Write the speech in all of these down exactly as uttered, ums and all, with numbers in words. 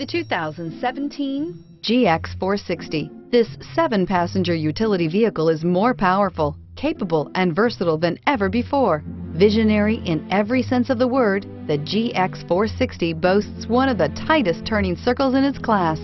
The two thousand seventeen G X four sixty. This seven passenger utility vehicle is more powerful, capable, and versatile than ever before. Visionary in every sense of the word, the G X four sixty boasts one of the tightest turning circles in its class,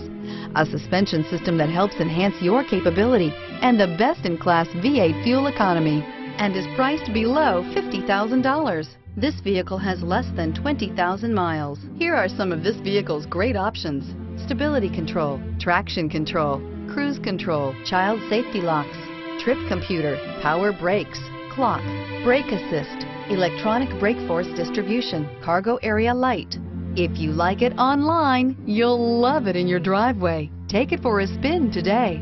a suspension system that helps enhance your capability, and the best-in-class V eight fuel economy, and is priced below fifty thousand dollars. This vehicle has less than twenty thousand miles. Here are some of this vehicle's great options: stability control, traction control, cruise control, child safety locks, trip computer, power brakes, clock, brake assist, electronic brake force distribution, cargo area light. If you like it online, you'll love it in your driveway. Take it for a spin today.